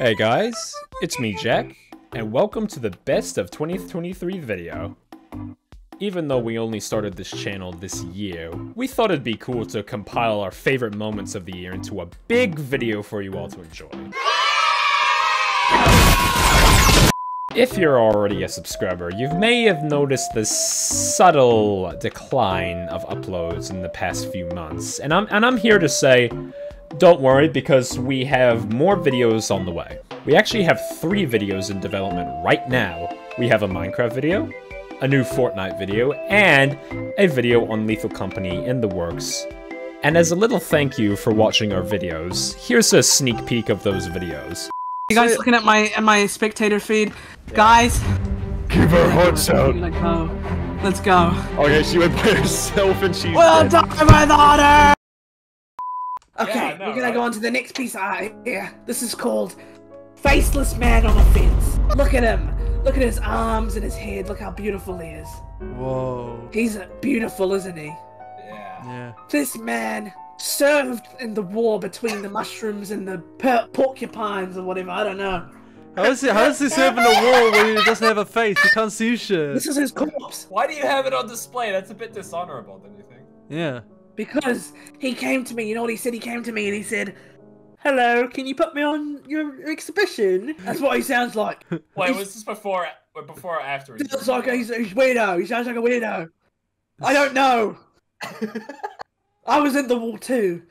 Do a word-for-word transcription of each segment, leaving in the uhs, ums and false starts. Hey guys, it's me Jack, and welcome to the best of twenty twenty-three video. Even though we only started this channel this year, we thought it'd be cool to compile our favorite moments of the year into a big video for you all to enjoy. If you're already a subscriber, you may have noticed the subtle decline of uploads in the past few months, and I'm, and I'm here to say, don't worry, because we have more videos on the way. We actually have three videos in development right now. We have a Minecraft video, a new Fortnite video, and a video on Lethal Company in the works. And as a little thank you for watching our videos, here's a sneak peek of those videos. You guys looking at my at my spectator feed? Yeah. Guys! Give her hearts out! Let go. Let's go. Okay, she went by herself and she's We'll dead. Die by the honor! Okay, yeah, no, we're gonna right? go on to the next piece of art here. This is called Faceless Man on a Fence. Look at him. Look at his arms and his head. Look how beautiful he is. Whoa. He's beautiful, isn't he? Yeah. Yeah. This man served in the war between the mushrooms and the per porcupines or whatever. I don't know. How is, it, how is he serving a war when he doesn't have a face? He can't see shit. This is his corpse. Why do you have it on display? That's a bit dishonorable, don't you think? Yeah. Because he came to me, you know what he said? He came to me and he said, "Hello, can you put me on your exhibition?" That's what he sounds like. Wait, he's, was this before, before or after? He sounds like a, he's a weirdo. He sounds like a weirdo. I don't know. I was in the war too.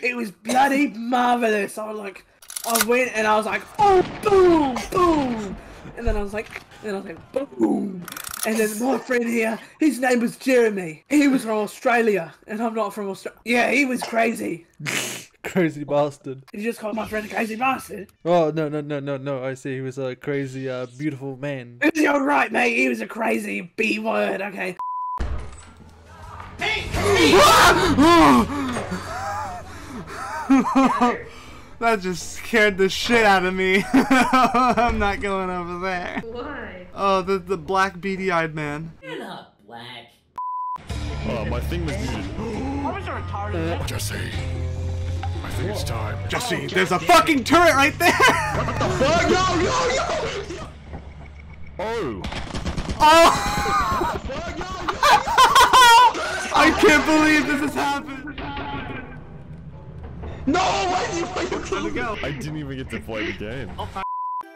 It was bloody marvelous. I was like, I went and I was like, oh, boom, boom, and then I was like, and then I was like, boom. And then my friend here, his name was Jeremy. He was from Australia, and I'm not from Australia. Yeah, he was crazy. Crazy bastard. Did you just call my friend a crazy bastard? Oh, no, no, no, no, no. I see. He was a crazy, uh, beautiful man. You're right, mate. He was a crazy B word. Okay. Hey, hey. That just scared the shit out of me. I'm not going over there. Why? Oh, the, the black beady-eyed man. You're not black. Oh, my thing was muted. Why was there a target? Jesse, I think it's time. Jesse, oh, there's a fucking turret right there! What the fuck? Yo, yo, yo! Oh. Oh! I can't believe this has happened! No! Why did you play the game? I didn't even get to play the game.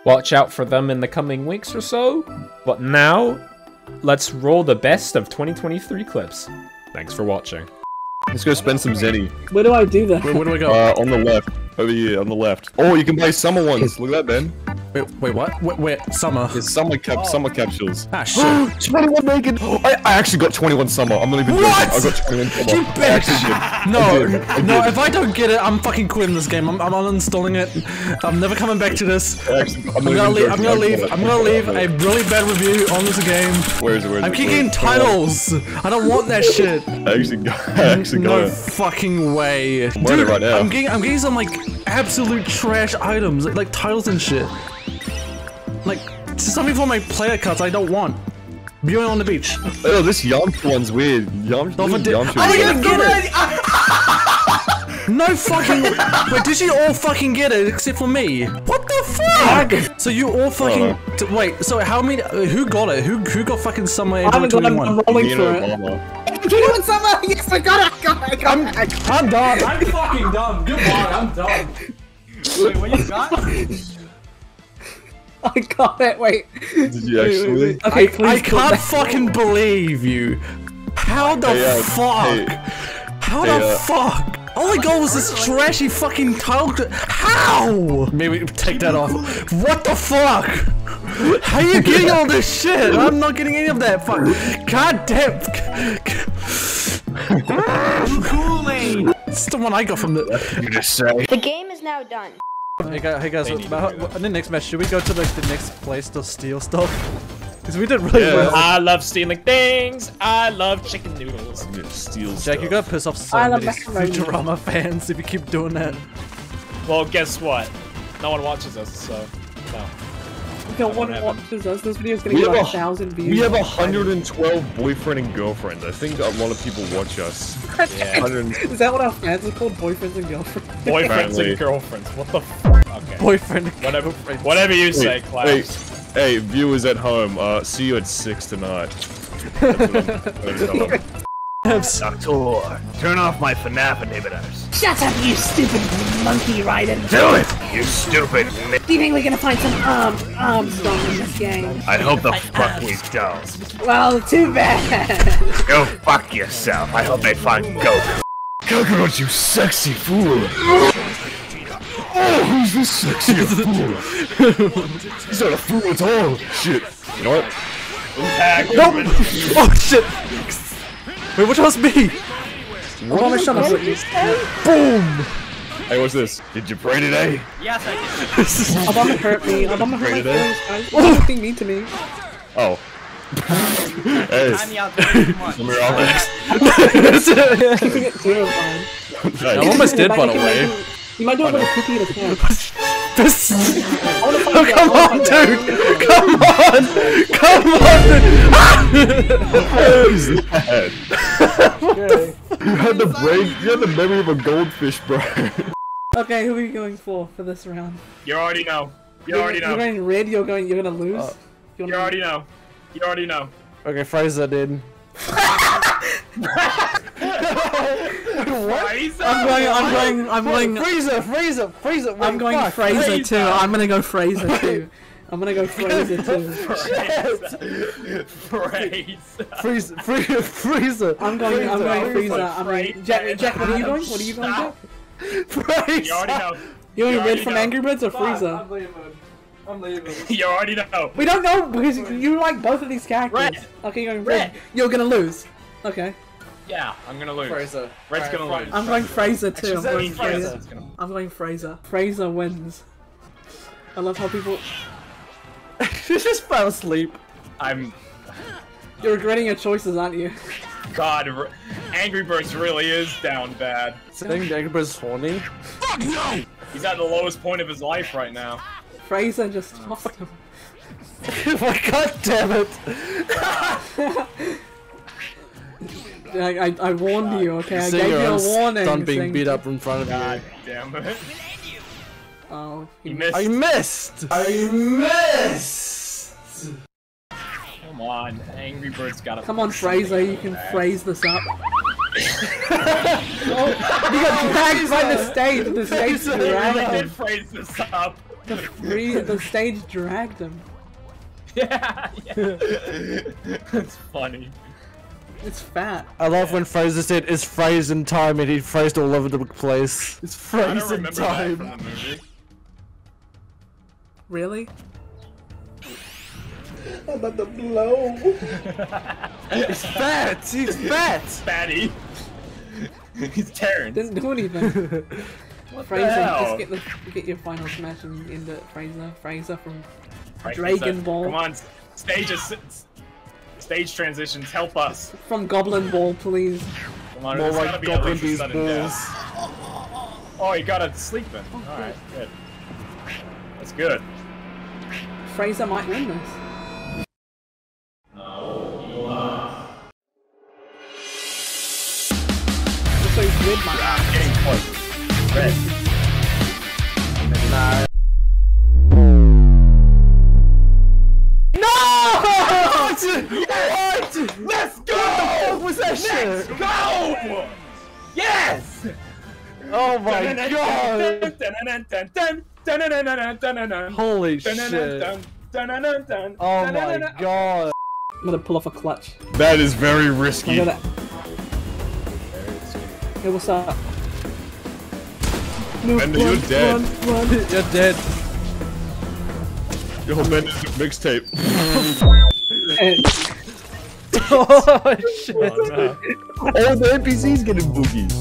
Watch out for them in the coming weeks or so. But now, let's roll the best of twenty twenty-three clips. Thanks for watching. Let's go spend some zenny. Where do I do that? Where, where do I go? Uh, on the left. Over here, on the left. Oh, you can play summer ones. Look at that, Ben. Wait, wait, what? Wait, wait, summer. It's summer cap, oh. summer capsules. Ah, shit. twenty-one naked. Oh, I, I actually got twenty-one summer. I'm not even joking. I got twenty-one summer. You bitch. I actually did. No, I did. I did. No. If I don't get it, I'm fucking quitting this game. I'm, I'm uninstalling it. I'm never coming back to this. Actually, I'm, I'm, gonna leave, I'm gonna leave. I'm gonna leave. I'm gonna leave a really bad review on this game. Where is it? Where is I'm it? Kicking titles. I don't want that shit. I actually got. I actually got. No fucking way. I'm Dude, right now. I'm getting. I'm getting some like absolute trash items, like, like titles and shit. Like, something for my player cards I don't want. Beauty on the beach. Oh, this Yamcha one's weird. Yamcha, Yamcha I didn't get it! No fucking- Wait, did you all fucking get it except for me? What the fuck? So you all fucking- oh. Wait, so how many- uh, who got it? Who Who got fucking Summer eighteen twenty-one? I'm rolling for it. twenty-one summer! Yes, I got it! I got it! I got it! I got it. I'm, I'm done! I'm fucking done! Goodbye, I'm done! Wait, what you got? I got it, wait. Did you actually? Wait, wait, wait. Okay, I, I can't fucking way. believe you. How the hey, uh, fuck? Hey, How hey, the uh, fuck? All I got was this trashy fucking tile. How? Maybe take that off. What the fuck? How are you getting all this shit? I'm not getting any of that fuck. God damn. Cooling. It's the one I got from the. You just say. The game is now done. Hey guys, hey guys in the next match, should we go to like the next place to steal stuff? Because we did really yeah. well. I love stealing things. I love chicken noodles. I'm gonna steal Jack, stuff. you gotta piss off so I many Futurama fans if you keep doing that. Well, guess what? No one watches us, so no. No one watches us. This video is gonna get like a thousand views. We have one hundred twelve boyfriend and girlfriends. I think a lot of people watch us. Yeah. Is that what our fans are called? Boyfriends and girlfriends? Boyfriends and girlfriends. What the f? Okay. boyfriend. Whatever, whatever you say, Klaus. Wait, hey, viewers at home, uh, see you at six tonight. Doctor, turn off my F NAF inhibitors. Shut up, you stupid monkey Raiden. Do it, you stupid. Do you think we're gonna find some um um stuff in this game? I hope the fuck we don't. Well, too bad. Go fuck yourself. I hope they find Goku. Kakarot, you sexy fool. Oh, who's this sexy fool? He's not a fool at all. Shit. You know what? Nope. Oh shit. Wait, which one's me? What on shot like, boom! Hey, what's this? Did you pray today? Yes, I did. Obama hurt me. Obama hurt me. Why is mean to me? Oh. Hey. I'm out there. Keeping it zero fine. I almost did run away. You might do it with a cookie in a can. Oh, come on, dude! Come on! Come on, dude! What is that? You had the brain, you had the memory of a goldfish, bro. Okay, who are you going for for this round? You already know. You already know. You're going red, you're going, you're gonna lose? Uh, you, you already know. You already know. Okay, Frieza did. What? Frieza? I'm going, I'm going, I'm going. Frieza, Frieza, Frieza. I'm going Frieza too. I'm gonna go Frieza too. I'm gonna go Frieza too. Frieza. Frieza. Frieza. I'm going, I'm going Frieza. I'm going. Jack, Jack, what are you going? What are you going, Jack? Frieza. You already know. You want Red from Angry Birds or Frieza? I'm leaving. I'm leaving. You already know. We don't know because you like both of these characters. Okay, you're going Red. You're gonna lose. Okay. Yeah, I'm gonna lose. Fraser. Red's right, gonna Fraser. lose. I'm going Fraser too. I'm going Fraser. Fraser. I'm going Fraser. Fraser wins. I love how people. She just fell asleep. I'm. You're regretting your choices, aren't you? God, Angry Birds really is down bad. I think Angry Birds is horny. Fuck no! He's at the lowest point of his life right now. Fraser just tossed him. God damn it! I, I, I warned God. you, okay? I gave you a warning. Done being Sing. beat up in front of God you. God damn it. Oh, you missed. I missed! I missed! Come on, Angry Birds gotta- Come on, Fraser, you can phrase this up. Oh, you got dragged by the stage, the stage Fraser dragged him. Really did phrase this up. The, free, the stage dragged him. Yeah, yeah. That's funny. It's fat. I love yeah. when Fraser said, it's frozen time, and he phrased all over the place. It's frozen time. That that movie. Really? I'm about to blow. It's fat! He's fat! Fatty. He's Terrence. Doesn't do anything. What Fraser, the hell? Just get, the, get your final smash and end it, Fraser. Fraser from Fraser. Dragon Ball. Come on, stage assist. Stage transitions, help us. From Goblin Ball, please. More like Goblin Beast Balls. Oh, you got a sleeping. Oh, Alright, good. That's good. Fraser might win this. No, you lost. This one's red, my ah, getting close. Red. Nah. Yes! What? Let's go! What the fuck was that shit? Let's go! Yes! Oh my god! Holy shit. Oh my god. I'm gonna pull off a clutch. That is very risky. Look at that. Hey, what's up? No, Bender, run, you're dead. Run, run. You're dead. Yo, Bender's mixtape. Oh shit! Oh, no. All the N P Cs getting boogies.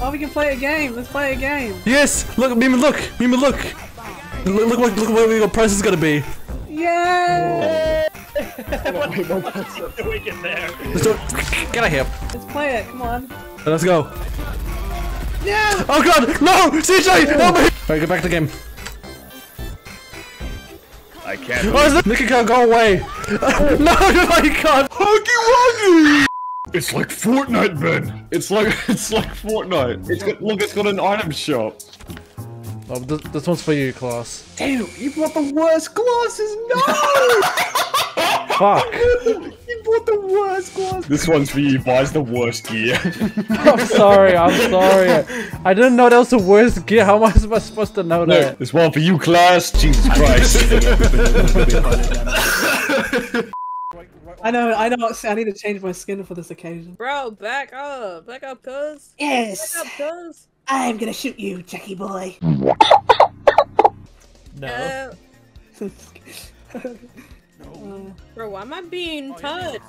Oh, we can play a game. Let's play a game. Yes. Look, Mima. Look, Mima. Look. Look, look, look, look where your price is gonna be. Yeah. What the fuck are we doing in there? Let's do it. Get out of here. Let's play it. Come on. Let's go. Yeah. Oh god, no, C J, help me. Alright, go back to the game. I can't. Oh, is that Nikiko, go away! Oh. No, I can't! Huggy Wuggy! It's like Fortnite, man! It's like, it's like Fortnite. It's got, look, it's got an item shop. Oh, th this one's for you, Klaus. Damn, you brought the worst glasses. No! Fuck. You brought, the, you brought the worst glasses. This one's for you. Buys the worst gear. I'm sorry. I'm sorry. I didn't know that was the worst gear. How am I supposed to know no, that? This one for you, Klaus. Jesus Christ. I know. I know. I need to change my skin for this occasion. Bro, back up. Back up, cuz. Yes. Back up, cuz. I'm gonna shoot you, Jackie boy. No. Uh, no. Bro, why am I being touched?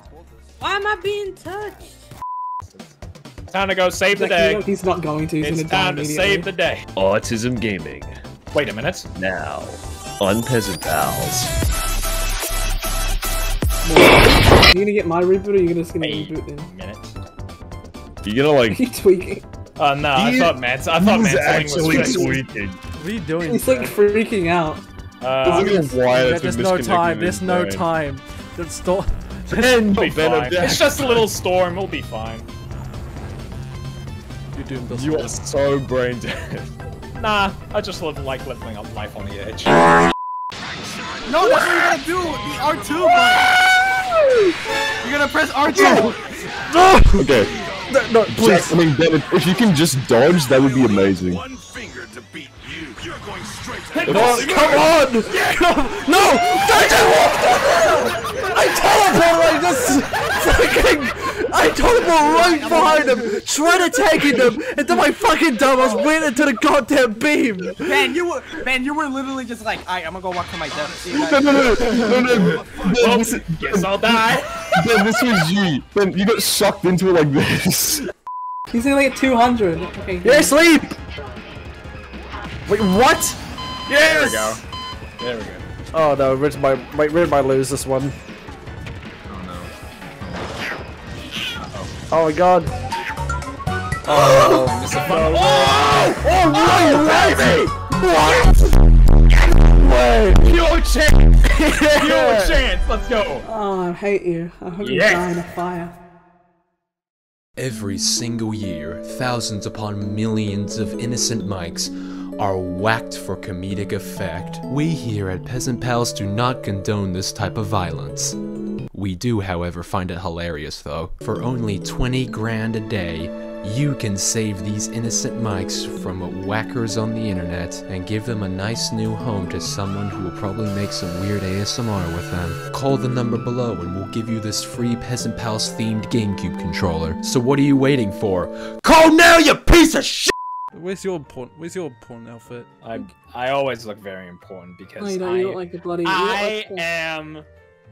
Why am I being touched? Time to go save Jackie, the day. You know, he's not going to. He's it's time to save the day. Autism Gaming. Wait a minute. Now, on Peasant Pals. Are you gonna get my reboot or are you gonna just gonna Wait reboot in? Minute. You gonna like. Are you tweaking? Oh, no, I thought Matt's. I thought Matt's actually was tweaking. What are you doing? He's like freaking out. Uh, there's no time. There's no time. There's storm. It's just a little storm. We'll be fine. You're doing this. You are so brain dead. Nah, I just live like living up life on the edge. No, that's what you're gonna do. The R two button. You're gonna press R two. Okay. No, no, please. Jack, I mean, David, if you can just dodge, that would be amazing. One finger to beat you. You're going straight to the oh, come on! Come, no! I just walked over! I teleported like this! Fucking! I teleported right behind him, tried attacking him, and then my fucking dumbass went into the goddamn beam! Man, you were, man, you were literally just like, alright, I'm gonna go walk to my death. No, no, no, no, no, no. Well, guess I'll die. Ben, this was you. Ben, you got sucked into it like this. He's only at two hundred. Okay. Yeah, sleep! Wait, what? Yes! There we go. There we go. Oh no, Ridge might, might, Ridge might lose this one. Oh no. Uh-oh. Oh my god. Oh, oh, oh, this is fun. Oh! Oh, oh, oh, what? What? Pure chance! Your chance, let's go! Oh, I hate you. I hope yes. you die in a fire. Every single year, thousands upon millions of innocent mics are whacked for comedic effect. We here at Peasant Pals do not condone this type of violence. We do, however, find it hilarious though. For only twenty grand a day, you can save these innocent mics from whackers on the internet and give them a nice new home to someone who will probably make some weird A S M R with them. Call the number below and we'll give you this free Peasant Pals themed GameCube controller. So what are you waiting for? Call now, you piece of shit! Where's your important? Where's your important outfit? I I always look very important because no, you don't, I you look like the bloody. I like the... am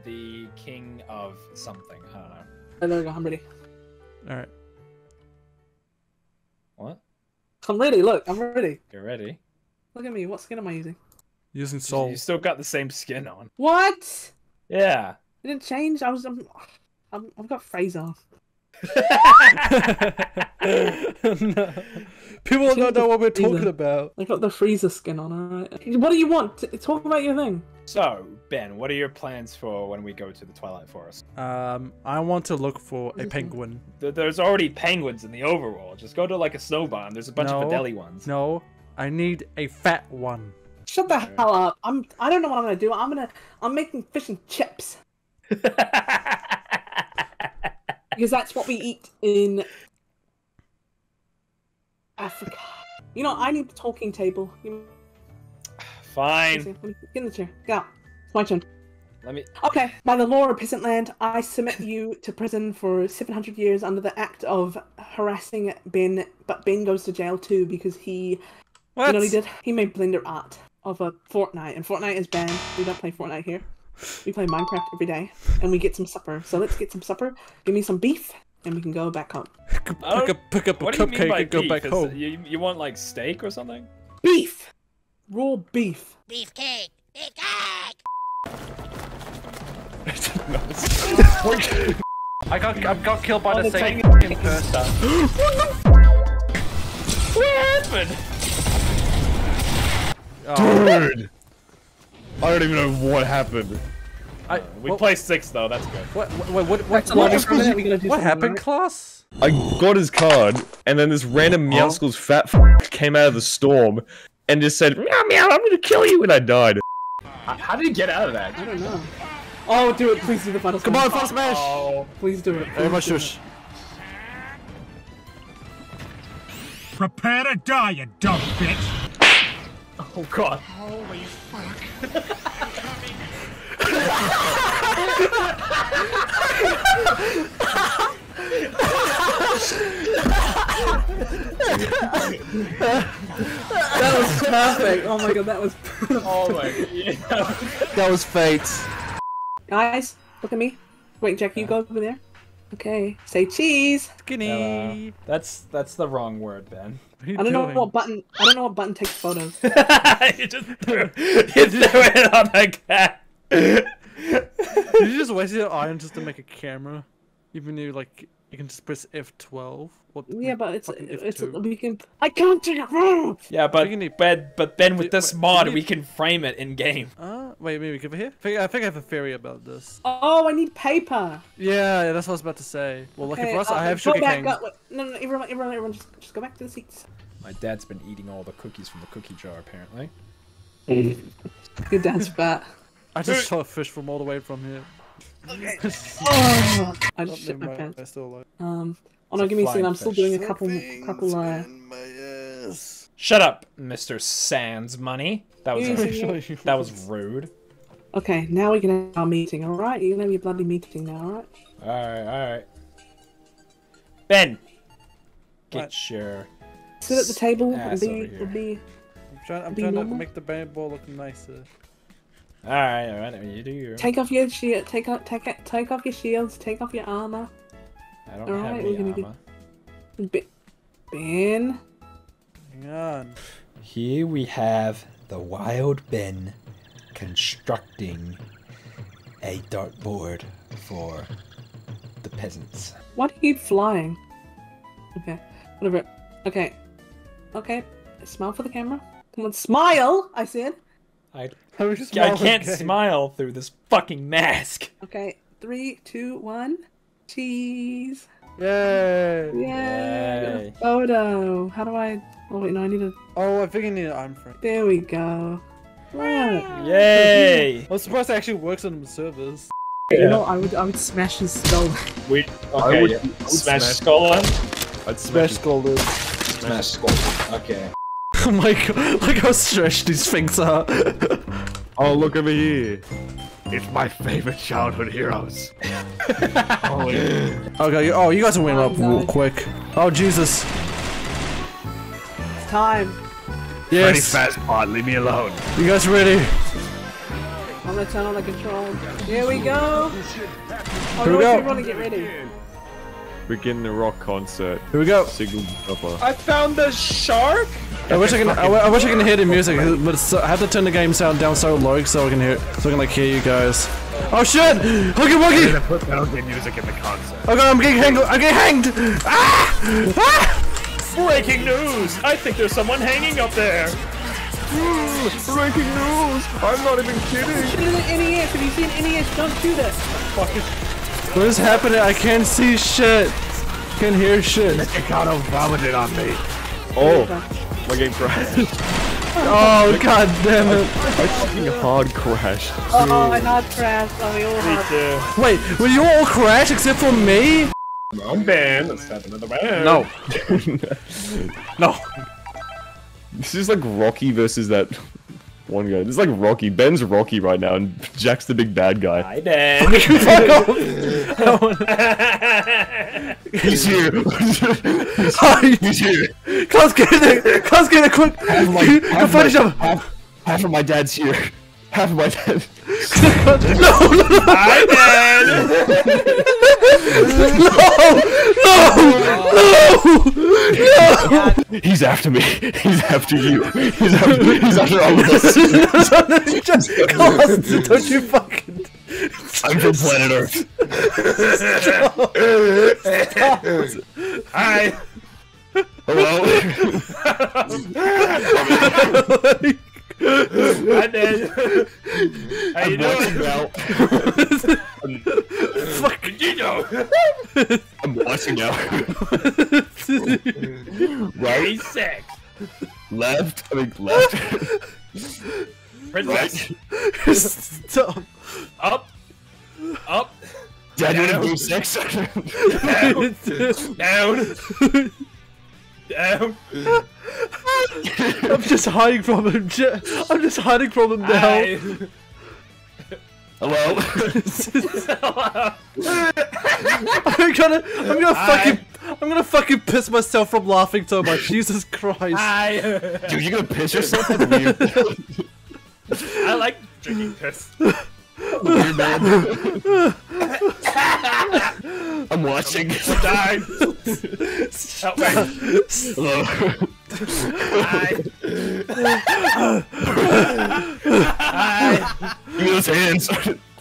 the king of something. I don't know. Oh, there we go. I'm ready. All right. What? I'm ready, look, I'm ready. You're ready? Look at me, what skin am I using? Using soul. You still got the same skin on. What? Yeah. It didn't change, I was, I'm, I'm I've got Frieza. No. People don't know, know what we're Frieza. talking about. I got the Frieza skin on, alright. What do you want? Talk about your thing. So, Ben, what are your plans for when we go to the Twilight Forest? Um, I want to look for a penguin. There's already penguins in the overworld. Just go to like a snow biome. There's a bunch no, of Fidelli ones. No, I need a fat one. Shut the okay. hell up! I'm. I don't know what I'm gonna do. I'm gonna. I'm making fish and chips. Because that's what we eat in Africa. You know, I need the talking table. You Fine. Get in the chair. Get out. It's my turn. Let me. Okay. By the law of Peasant Land, I submit you to prison for seven hundred years under the act of harassing Ben. But Ben goes to jail too because he. What? You know what he did? He made Blender art of a Fortnite, and Fortnite is banned. We don't play Fortnite here. We play Minecraft every day, and we get some supper. So let's get some supper. Give me some beef, and we can go back home. Pick up, pick up a cupcake and go back home. You, you want like steak or something? Beef. Raw beef. Beefcake. Beefcake. I got I got killed by oh, the same fucking person. What the f? What happened? Oh. Dude, I don't even know what happened. I, uh, we what, played six though. That's good. What what what what, what, what, what, what happened, class? I got his card, and then this random Meowskull's fat f came out of the storm. and just said, meow meow, I'm gonna kill you, and I died. How did he get out of that? I don't know. Oh, do it, please do the final smash. Come on, final smash! Oh. Please do it. Please Everybody do shush. It. Prepare to die, you dumb bitch! Oh god. Holy fuck. That was perfect. Oh my god, that was perfect. Oh my yeah. That was fate. Guys, look at me. Wait, Jack, you go over there. Okay, say cheese. Skinny. Hello. That's that's the wrong word, Ben. What are you I don't doing? know what button. I don't know what button takes photos. You just threw, you threw it on a cat. Did you just waste your iron just to make a camera? Even though like you can just press F twelve. What, yeah, but it's it's we can. I can't do it. Yeah, but Ben, but Ben, with this mod, we can frame it in game. Uh, wait, maybe give it here. I think, I think I have a theory about this. Oh, I need paper. Yeah, yeah that's what I was about to say. Well, okay, lucky for us, uh, I have sugar cane. No, no, everyone, everyone, everyone, just, just go back to the seats. My dad's been eating all the cookies from the cookie jar, apparently. Good dad's fat. I just shot a fish from all the way from here. Okay. Oh, I just shit my pants. I still like. Um. Oh no, give me a second, I'm still doing a couple, couple, uh... Shut up, Mister Sans Money. That was, a, that was rude. Okay, now we can have our meeting, alright? You can have your bloody meeting now, alright? Alright, alright. Ben! Get what? your... Sit at the table and be, be... I'm trying, I'm be trying to make the band ball look nicer. Alright, alright, I mean, you do your... Take off your shield, take off, take, take off your shields, take off your armor. I don't All have right, any we're gonna armor. Get... Ben? Hang on. Here we have the wild Ben constructing a dartboard for the peasants. Why do you keep flying? Okay, whatever. Okay. Okay, smile for the camera. Come on, smile, I said. I, I, I can't okay. smile through this fucking mask. Okay, three, two, one. Cheese! Yay! Yay! Yay. Photo! How do I... Oh wait, no, I need a... Oh, I think I need an iron frame. There we go. Wow. Yay! I'm surprised it actually works on the servers. Yeah. You know, I would I would smash his skull. We'd, okay, I would, yeah. I would smash, smash skull on? I'd smash skull in. Smash skull. Okay. Oh my god, look how stretched these things are. Oh, look over here. It's my favorite childhood heroes. Oh, yeah. Okay, oh, you guys are winning up real quick. Oh, Jesus. It's time. Yes. Fast pod, leave me alone. You guys ready? I'm gonna turn on the control. Here we go. Oh, Here we go. Everyone get ready. Begin the rock concert. Here we go. I found the shark. I wish I can. I, I wish I can hear the music, but so, I have to turn the game sound down so low so I can hear, so I can like hear you guys. Oh shit! Huggy wuggy! I'm gonna put the music in the concert. Oh god, I'm getting hanged! I'm getting hanged! Ah! Ah! Breaking news! I think there's someone hanging up there. Mm, breaking news! I'm not even kidding. N E S. Have you seen N E S? Don't do this. Fuck it. What is happening? I can't see shit. I can't hear shit. Mikado vomited on me. Oh. My game crashed. Oh god damn it! I fucking hard crashed. Oh, oh, I hard crashed. Oh, we all crashed. Wait, will you all crash except for me? I'm banned. Let's tap another round. No. No. This is like Rocky versus that one guy. This is like Rocky. Ben's Rocky right now, and Jack's the big bad guy. Hi, Ben. Fuck off. He's here. He's here. Klaus, get in there! Klaus, get in there, quick! Go finish him! Half of my dad's here. Half of my dad. No, no, no! Hi, Dad! No! No! No! No! He's after me. He's after you. He's after, he's after all of us. No, no, no, just Klaus, don't you fucking... I'm from planet Earth. Hi! Hello? Hi, Dad. How you doing? I'm, fuck, you know? I'm watching out. Very sick. Left, I mean left. Right. Stop. Up. Up. Down. Down. Down. Down. Down. I'm just hiding from him. I'm just hiding from him now. Hello. I'm gonna, I'm gonna fucking, I'm gonna fucking piss myself from laughing so much. Jesus Christ. I... Dude, you gonna piss yourself? I like drinking piss. Weird man. I'm watching. I'm dying. Stop. Hello. Hi. Hi. Give me those hands.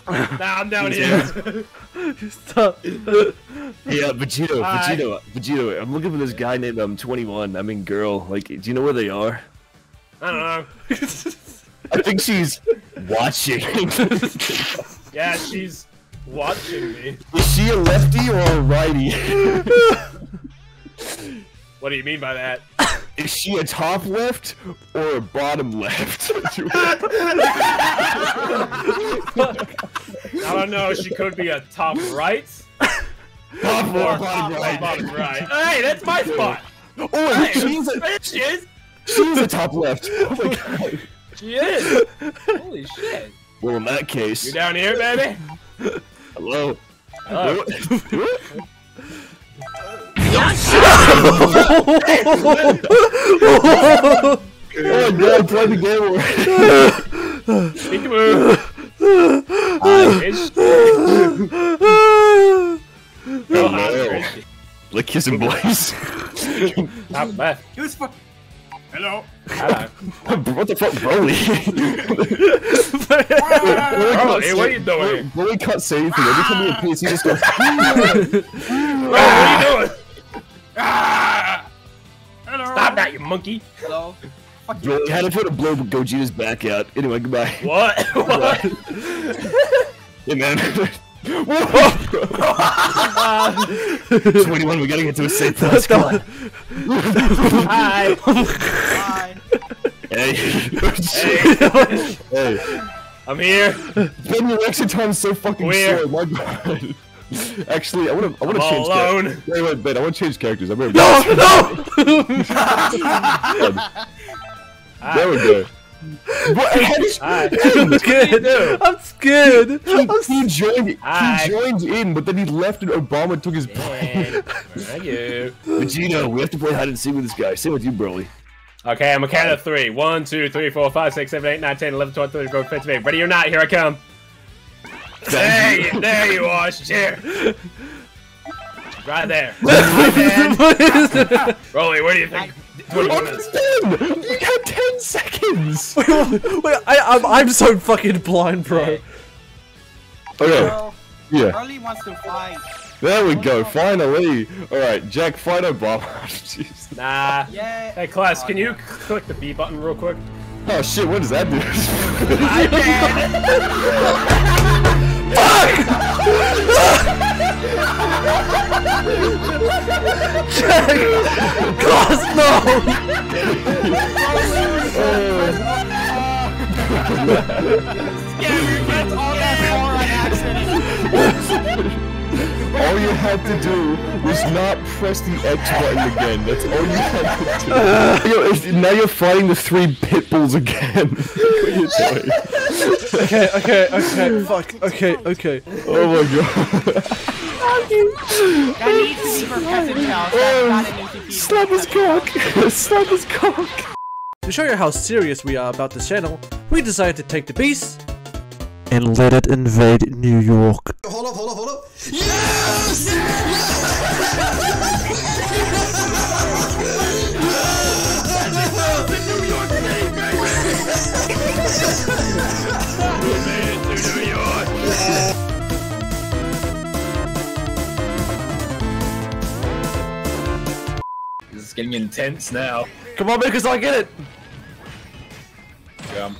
Nah, I'm down here. Stop. Yeah, Vegito, Hi. Vegito, Vegito. I'm looking for this guy named um twenty-one. I mean, girl. Like, do you know where they are? I don't know. I think she's watching. Yeah, she's watching me. Is she a lefty or a righty? What do you mean by that? Is she a top left or a bottom left? I don't know. She could be a top right. Top or bottom, bottom right. Bottom right. Hey, that's my spot. Oh, hey, she's a she is. She's a top left. Oh my god. She is. Holy shit. Well, in that case. You down here, baby? Hello. Hello. Oh no, play the game already. Speak move. Like kissing boys. Not bad. He was fucking. Hello. Hello. What the fuck, Broly? Broly, what are you doing? Broly can't say anything. Every time he appears, he just goes. Bro, what are you doing? Hello. Stop that, you monkey. Hello. Fuck you. Had to put a blow, but Gogeta's back out. Anyway, goodbye. What? What? Hey, man. twenty-one, we gotta get to a safe place. Hi. Hi. Hey. Hey. Hey. I'm here. Ben, your exit time's so fucking We're... slow. My god. Actually, I want to. I want to change. Alone. Characters. Wait, wait, Ben. I want to change characters. I'm gonna. No, no. There we go. I'm scared. I'm scared. He, he joined. Hi. He joined in, but then he left, and Obama took his place. Thank you. Vegeta, we have to play hide and seek with this guy. Same with you, Broly. Okay, I'm a count of three. One, two, three, four, five, six, seven, eight, nine, ten, eleven, twelve, thirteen, fourteen, fifteen, eight. Ready or not, here I come. There you, there you are, shit. Right there. Right there. Broly, what do you think? What? You got ten seconds. Wait, wait, I, I'm, I'm so fucking blind, bro. Okay. Well, yeah. Broly wants to fly. There we go. Finally. All right, Jack, fight Obama. Nah. Yeah. Hey, class, oh, can you click the B button real quick? Oh shit! What does that do? I did. Jack! Gosh, no! Scammer gets all that power on accident! All you had to do was not press the X button again. That's all you had to do. Now you're fighting the three pit bulls again. What are you doing? Okay, okay, okay, fuck, okay, okay. Oh my god. That needs to be for Peasant Pals. That's not an E T P. Slap his cock! Slap his cock! To show you how serious we are about this channel, we decided to take the beast and let it invade New York. Hold up, hold up, hold up. Yes! This is getting intense now. Come on, because I get it. Yeah.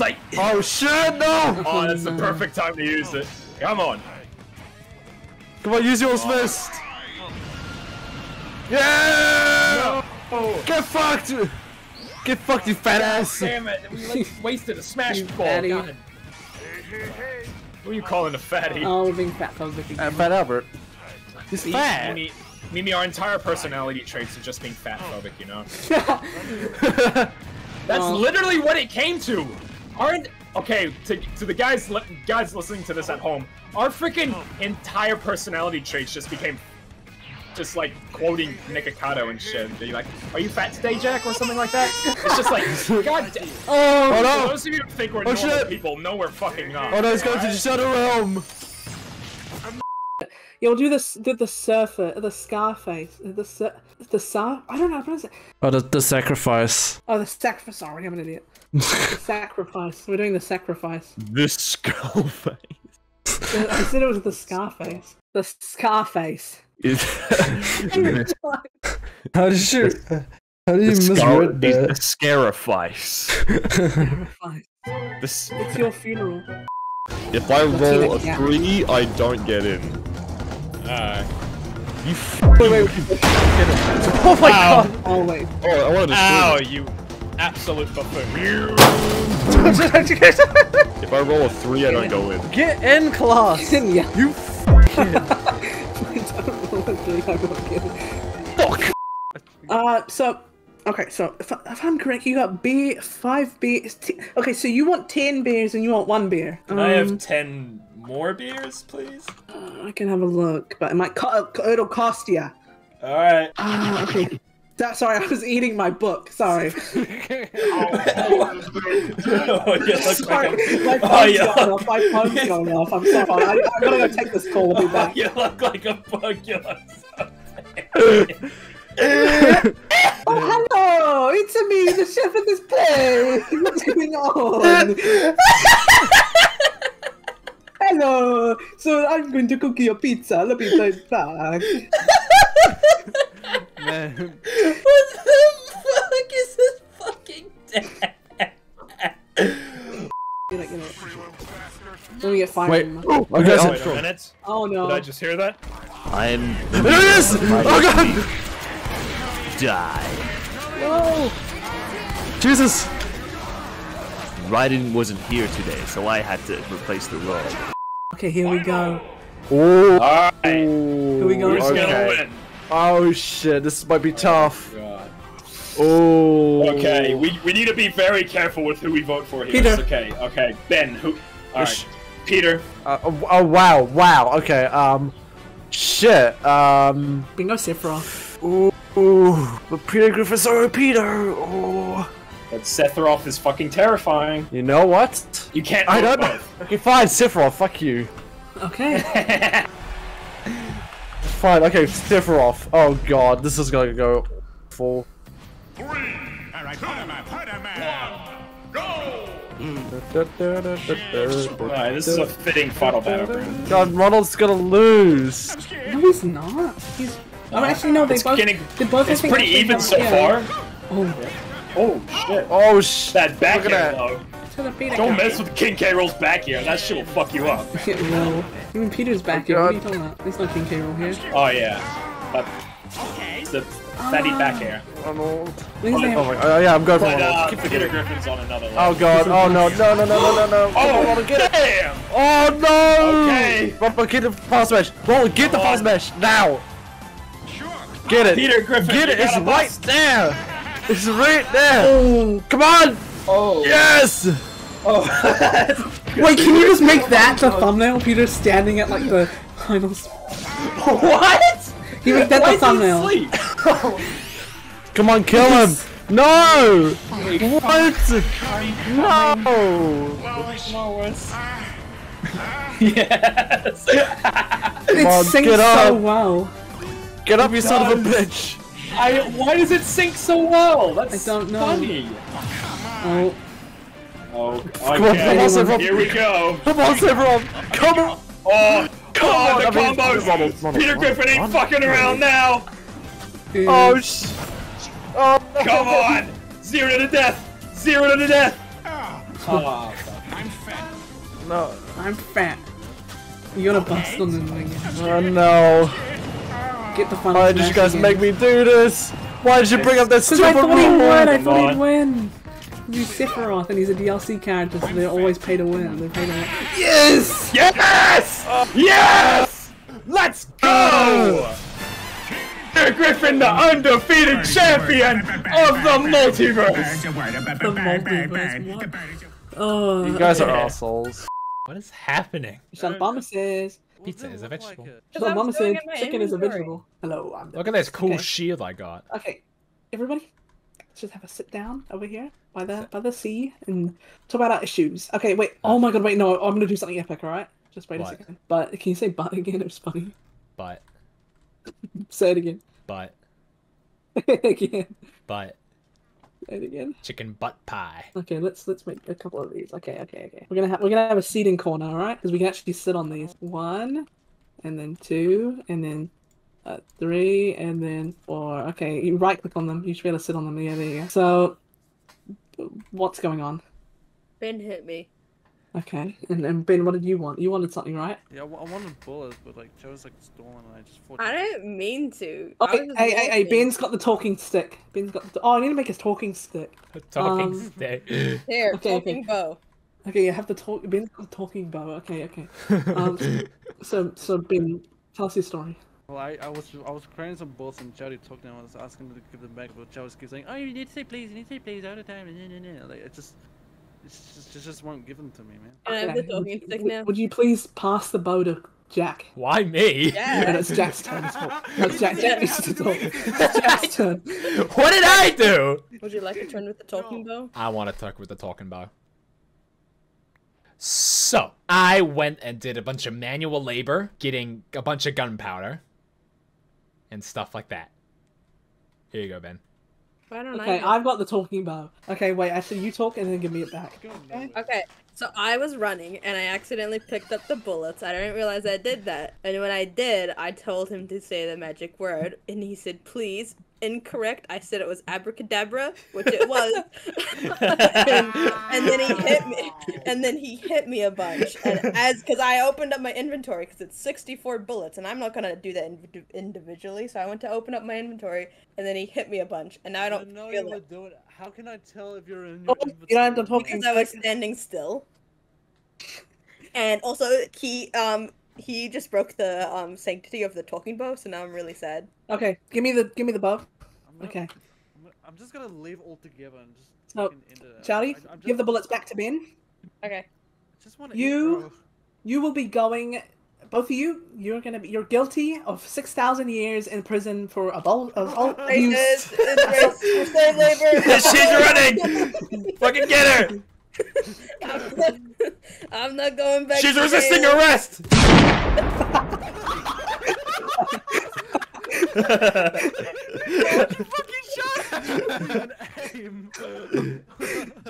Like, oh shit, no! Oh, that's the perfect time to use it. Come on. Come on, use your oh. fist. Yeah! No. Oh. Get fucked! Get fucked, you fat ass! Damn it! We like wasted a smash ball. Fatty. God. Who are you calling a fatty? Oh, we're being fat. I was looking. Uh, fat Albert. He's See, fat. Mimi, Mimi, our entire personality traits are just being fat phobic, you know. That's oh. literally what it came to. Aren't okay to to the guys li guys listening to this at home. Our freaking entire personality traits just became. Just like quoting Nikocado and shit. They're like, "Are you fat today, Jack?" or something like that. It's just like, God damn. Oh, hold on. Those of you who think we're oh, normal shit. people, no, we're fucking not. Oh no, it's going to the Shadow Realm. You'll do this. Do the surfer, the Scarface, the sur the sar. I don't know how to pronounce it. Oh, the the sacrifice. Oh, the sacrifice. Sorry, I'm an idiot. The sacrifice. We're doing the sacrifice. The Scarface. I said it was the Scarface. The Scarface. How did you? How did you misread that? The scarifice. This. It's your funeral. If I Let's roll a three, I don't get in. Uh, you. F wait, wait, wait. Oh my Ow. god! Oh wait. Oh, I wanted to. Ow! You absolute buffoon. If I roll a three, I don't go in. Get in, class! Get in, yeah. You f***ing... I don't roll a three, I won't get in. Fuck! Uh, so... Okay, so, if, I, if I'm correct, you got beer, five beers... T okay, so you want ten beers and you want one beer. Can um, I have ten more beers, please? Uh, I can have a look, but it might co it'll cost ya. Alright. Ah, uh, okay. That, sorry, I was eating my book. Sorry. oh, yeah, sorry. Like my phone's oh, going off. My phone's going off. I'm sorry. I, I'm gonna go take this call. I'll be back. You look like a bug. You look so bad. Oh, hello! It's me, the chef of this place. What's going on? Hello. So I'm going to cook your pizza. Let me go back. What the fuck is this fucking dad? Let me get fired. Wait, oh, okay, wait a minute. minute. Oh no. Did I just hear that? I'm. There it is! Oh god! Die. Whoa! Jesus! Raiden wasn't here today, so I had to replace the role. Okay, here we go. Oh! Alright! Here we go. Who's okay. gonna win? Oh shit, this might be tough. Oh, God. oh. Okay, we, we need to be very careful with who we vote for here. Peter. It's okay, okay. Ben, who? Alright. Peter. Uh, oh, oh, wow, wow, okay, um. Shit, um. Bingo Sephiroth. Ooh, ooh. But Peter Griffin, oh, Peter! Oh. But Sephiroth is fucking terrifying. You know what? You can't I don't know. Okay, fine, Sephiroth, fuck you. Okay. Fine, okay, Sephiroth. Oh god, this is gonna go full. Three, alright, put him out, put him out. One, go! Mm. Alright, this is a fitting final battle. God, Ronald's gonna lose. No, he's not. He's. Oh, actually, no, they it's both. Getting, they both it's pretty even so far. Oh. oh, shit. Oh, shit. That back air, though. Don't mess with King K. Roll's back here. That shit will fuck you up. No. Even Peter's back oh, here. God. What are you talking about? There's no King K. Roll here. Oh yeah. But okay. The fatty uh, back here. I'm old. Oh, oh, have... my... oh yeah, I'm going for it. Uh, Peter Griffin's on another one. Oh god. Oh no. No no no no no no. Oh, oh get damn. It. Oh no. Okay. Roll, get the fast smash. Roll, get the fast smash now. Sure. Get it. Peter Griffin. Get it. It's right there. It's right there. Oh. Come on. Oh. Yes. Oh. Wait, can you just make that the thumbnail? Peter's standing at like the final. What? You make that Why the thumbnail. Sleep? Come on, kill him! No! Oh, what? No! Yes! Come on, it sinks get up. so well. Get up, you no. son of a bitch! I. Why does it sink so well? That's I don't know. funny. Oh. Oh, okay. Come on, here we go. Come on, everyone. Come on. Oh, come on, the combos. Peter Griffin ain't fucking around now. Oh, sh. Oh, come on. Zero to the death. Zero to the death. Oh, I'm fat. No, I'm fat. You're gonna bust on them. Oh no. Get the fun. Why did you guys make me do this? Why did you bring up that stupid rule? I thought he'd win! He's Sephiroth and he's a D L C character, so they always pay to win. They pay to win. Yes! Yes! Uh, yes! Let's go! Peter Griffin, the undefeated champion of the multiverse! The multiverse? What? Oh, you guys okay. are assholes. What is happening? Shantbama says... Pizza is a vegetable. Like my mama said chicken is a vegetable. Hello, I'm the Look at this cool okay. shield I got. Okay, everybody, let's just have a sit down over here by the by the sea and talk about our issues. Okay, wait. Oh my god, wait, no, I'm gonna do something epic, all right? Just wait what? a second. But can you say but again? It was funny. But. Say it again. But. again. But. It again. Chicken butt pie. Okay, let's let's make a couple of these. Okay, okay, okay. We're gonna have we're gonna have a seating corner, all right? Because we can actually sit on these. One, and then two, and then uh, three, and then four. Okay, you right click on them. You should be able to sit on them. Yeah, there you go. So, what's going on? Ben hit me. Okay, and and Ben, what did you want? You wanted something, right? Yeah, well, I wanted bullets, but like Joe's like stolen, and I just. Fought I don't mean to. Okay, hey, hey, hey, Ben's got the talking stick. Ben's got. The... Oh, I need to make his talking stick. A talking um... stick. There, okay, talking okay. bow. Okay, you have the talk. Ben's got the talking bow. Okay, okay. Um, so so Ben, tell us your story. Well, I, I was I was carrying some bullets and Jody took them. I was asking to give them back, but Joe just keeps saying, "Oh, you need to say please, you need to say please all the time." And no, no, no. Like it just. It's just, it just won't give them to me, man. Okay. Okay. Would, stick now. Would you please pass the bow to Jack? Why me? Yeah, yeah that's Jack's turn. That's Jack, Jack needs to talk. That's Jack's turn. What did I do? Would you like to turn with the talking bow? I want to talk with the talking bow. So, I went and did a bunch of manual labor, getting a bunch of gunpowder, and stuff like that. Here you go, Ben. Why don't okay, I I've got the talking bow. Okay, wait, actually you talk and then give me it back. Okay? okay, so I was running and I accidentally picked up the bullets. I didn't realize I did that. And when I did, I told him to say the magic word. And he said, please, incorrect. I said it was abracadabra, which it was. and, and then he hit me. And then he hit me a bunch. And as Because I opened up my inventory because it's sixty-four bullets. And I'm not going to do that in individually. So I went to open up my inventory. And then he hit me a bunch, and now I don't know feel it. Do it. How can I tell if you're in your oh, you don't have to talk because I was standing still. And also, he um he just broke the um sanctity of the talking bow, so now I'm really sad. Okay, give me the give me the bow. I'm gonna, okay. I'm, gonna, I'm just gonna leave all together and just. So, Charlie, I, just, give the bullets back to Ben. Okay. I just want to you, eat, you will be going. Both of you, you're gonna be you're guilty of six thousand years in prison for adult assault abuse. She's running. Fucking get her. I'm not, I'm not going back. She's to resisting jail. arrest. Fucking shot.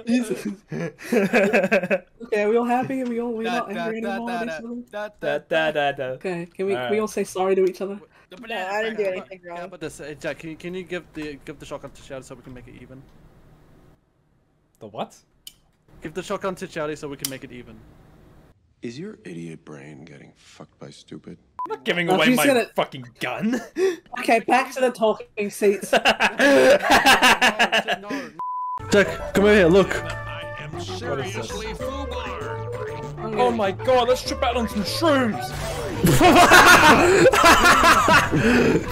Jesus. Okay, are we all happy? Are we all we're da, not angry da, anymore? Da, da, da, da, da, da. Okay, can we all right. we all say sorry to each other? No, I didn't do anything wrong. Yeah, but this, uh, Jack, can you, can you give the give the shotgun to Charlie so we can make it even? The what? Give the shotgun to Charlie so we can make it even. Is your idiot brain getting fucked by stupid? I'm not giving away my gonna... fucking gun. Okay, back to the talking seats. no, no, no, no. Jack, come over here. Look. Seriously, foobar. Oh my god, let's trip out on some shrooms!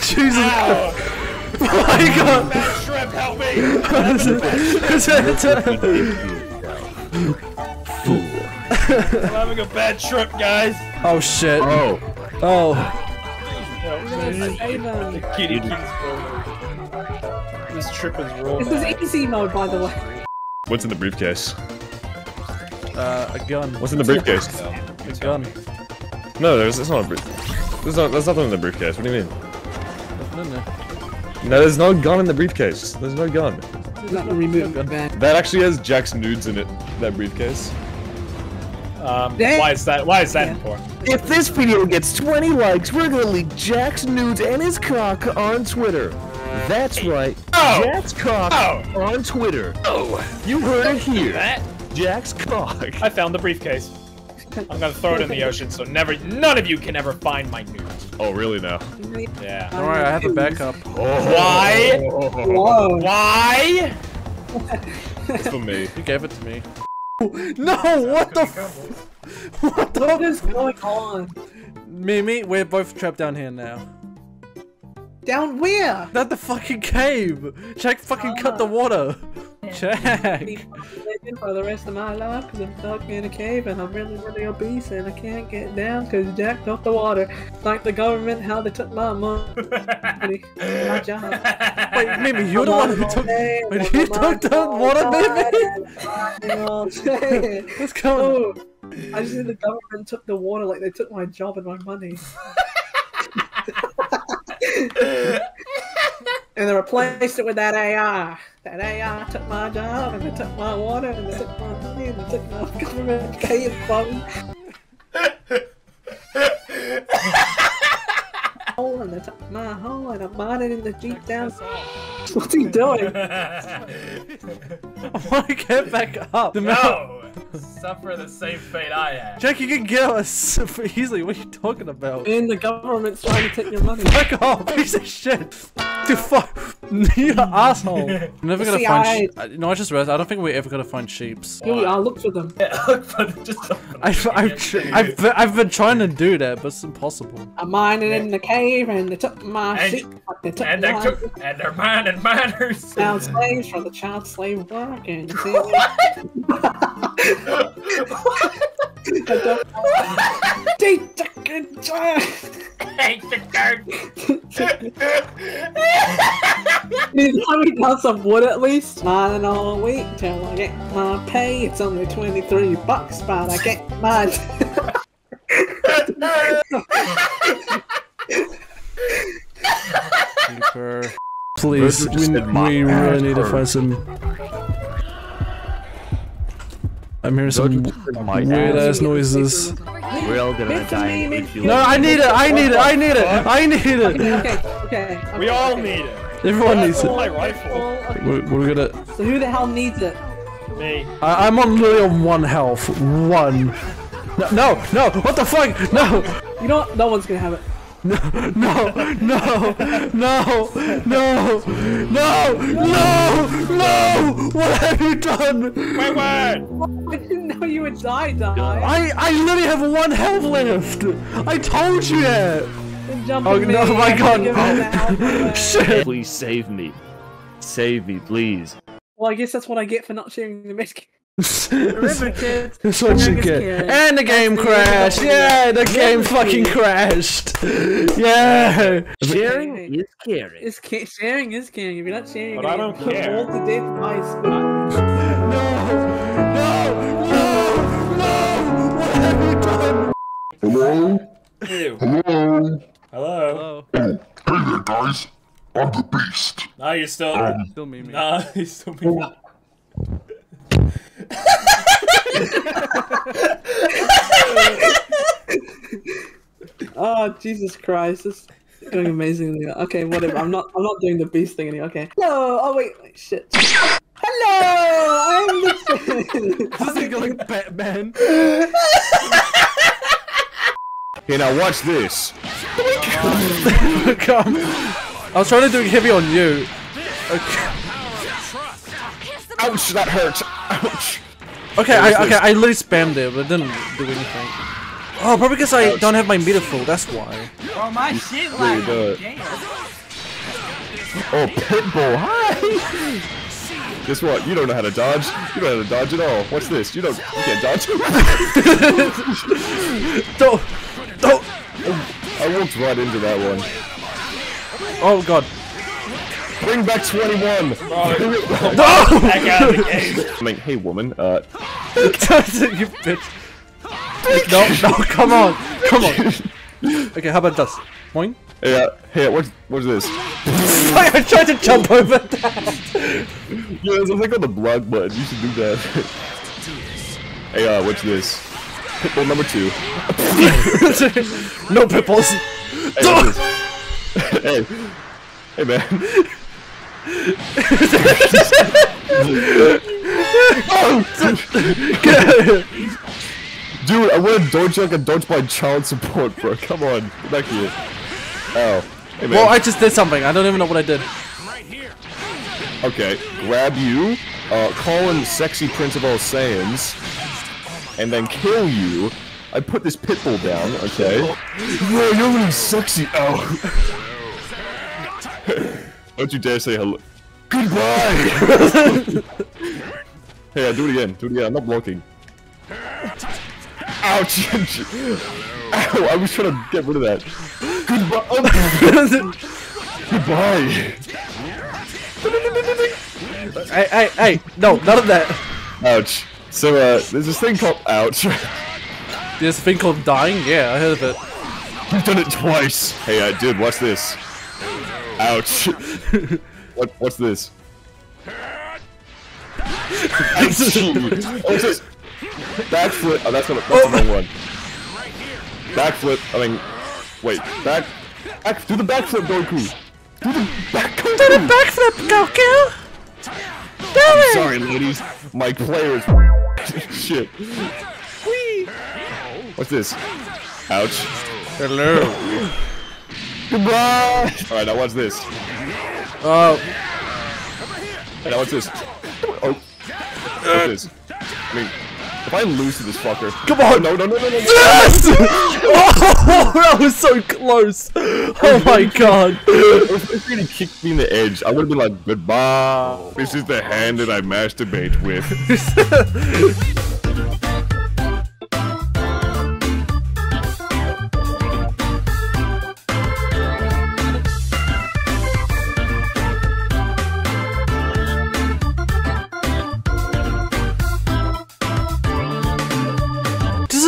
Jesus! Oh my god! Bad shrimp, help me! I'm having a bad shrimp, guys! Oh shit. Oh. Oh. The kitty keeps rolling. This trip is rolling. This is easy mode, by the way. What's in the briefcase? Uh, a gun. What's in the briefcase? A gun. No, there's that's not a briefcase. There's not there's nothing in the briefcase. What do you mean? Nothing in there. No, there's no gun in the briefcase. There's no gun. There's not a removed gun. That actually has Jack's nudes in it. That briefcase. Um, Damn. why is that? Why is that yeah. important? If this video gets twenty likes, we're gonna leak Jack's nudes and his cock on Twitter. That's right. Oh. Jack's cock oh. on Twitter. Oh, you heard it here. That? Jack's cock. I found the briefcase. I'm gonna throw it in the ocean, so never, none of you can ever find my nude. Oh, really now? Yeah. Don't worry, I have the backup. Oh. Why? Whoa. Why? It's for me. You gave it to me. No! What the? F what the? What is going on? Mimi, we're both trapped down here now. Down where? Not the fucking cave. Jack fucking oh. cut the water. Jack. For the rest of my life, because I'm stuck in a cave and I'm really, really obese and I can't get down because Jack took the water. Like the government, how they took my money, my job. Wait, Mimi, you're the one who took. Wait, you took the water, Mimi? What's going on? I just think the government took the water, like they took my job and my money. And they replaced it with that A I. That A I took my job, and they took my water, and they took my money, and they took my government cave phone. Oh, and they took my hole, and I bought it in the Jeep down. What's he doing? I want to get back up. The no! Suffer the same fate I had. Jack, you can get us easily. What are you talking about? And the government's trying to take your money. Fuck off, piece of shit. Dude, fuck. You're an asshole. I'm never gonna find sheep. No, I just realized I don't think we're ever gonna find sheeps. Here we are, look for them. Yeah, look for them. Just I've, I've, I've, been, I've been trying to do that, but it's impossible. I'm mining yeah. in the cave and they took my and, sheep. They took and, my they took, and they're mining miners. Child slaves for the child slave work. And what? Let me got some wood at least. Mining all week till I get my pay. It's only twenty-three bucks, but I get mine. Please, we, we really need to find some. I'm hearing some weird ass noises. We're all gonna die. No, I need it! I need it! I need it! I need it! Okay, okay, okay. We all need it. Everyone needs it. My rifle. We're, we're gonna. So who the hell needs it? Me. I, I'm on literally on one health. One. No, no, no! What the fuck? No! You know what? No one's gonna have it. No, no, no, no, no, no, no, no! What have you done? Wait, wait! I didn't know you would die, die. I, I literally have one health left! I told you that! Oh no, in, my god! Shit! Please save me. Save me, please. Well, I guess that's what I get for not sharing the mic. Remember, kids. That's what you get. And the game crashed. Yeah, the game fucking crashed. Yeah. Sharing is caring. Is sharing is caring. If you're not sharing, but I don't care. All the dead mice. No, no, no, no. What have you done? Hello. Hello. Hello. Hey there, guys. I'm the beast. No, you're still. Um, still me. No, you're still me. Oh Jesus Christ, this is going amazingly. Okay, whatever. I'm not I'm not doing the beast thing anymore. Okay. No, oh wait, wait shit. Hello! I'm the shit. This is going Batman. Okay, now watch this. Come. Come. I was trying to do heavy on you. Okay. Ouch, that hurts. Ouch. Okay, I, okay, I literally spammed it, but it didn't do anything. Oh, probably because I Ouch. don't have my meter full, that's why. Oh, my shit, like, oh, Pitbull, hi! Guess what? You don't know how to dodge. You don't know how to dodge at all. What's this? You don't- you can't dodge. Don't- don't- I walked right into that one. Oh, god. Bring back twenty-one! Oh, no! Back out of the game! I mean, hey woman, uh... you bitch! No, no, come on! Come on! Okay, how about this? Point? Hey, uh, hey, what's, what's this? I tried to jump over that! Yeah, there's something called the block button, you should do that. Hey, uh, what's this? Pitbull number two. No pitbulls! Hey, hey! Hey man! Oh! Dude, I want to dodge like a dodgeball child support, bro. Come on, get back here. Oh. Hey, well, I just did something. I don't even know what I did. Okay, grab you, uh, call in sexy Prince of all Saiyans, and then kill you. I put this pitbull down, okay? Whoa, you're really sexy. Oh. Don't you dare say hello. Goodbye! Hey, do it again. Do it again. I'm not blocking. Ouch! Ow, I was trying to get rid of that. Goodbye! Oh. Goodbye! Hey, hey, hey! No, none of that! Ouch. So, uh, there's this thing called- Ouch. There's a thing called dying? Yeah, I heard of it. You've done it twice! Hey, uh, dude, watch this. Ouch. What, what's this? What's this? Backflip. Oh, that's, not, that's oh. the wrong one. Backflip. I mean, wait. Back. Back. Do the backflip, Goku. Do the back. Goku. Do the backflip, Goku. Do I'm it. Sorry, ladies. My player is shit. Whee. What's this? Ouch. Hello. Goodbye. All right, now watch this. Oh. Hey, now what's this? Oh. What's this? I mean, if I lose to this fucker. Come on! No, no, no, no, no, no. Yes! Oh, that was so close! Oh my god! If this really kicked me in the edge, I would've been like, goodbye! This is the hand that I masturbate with.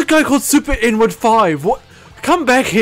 Guy called Super Inward five. What? Come back here.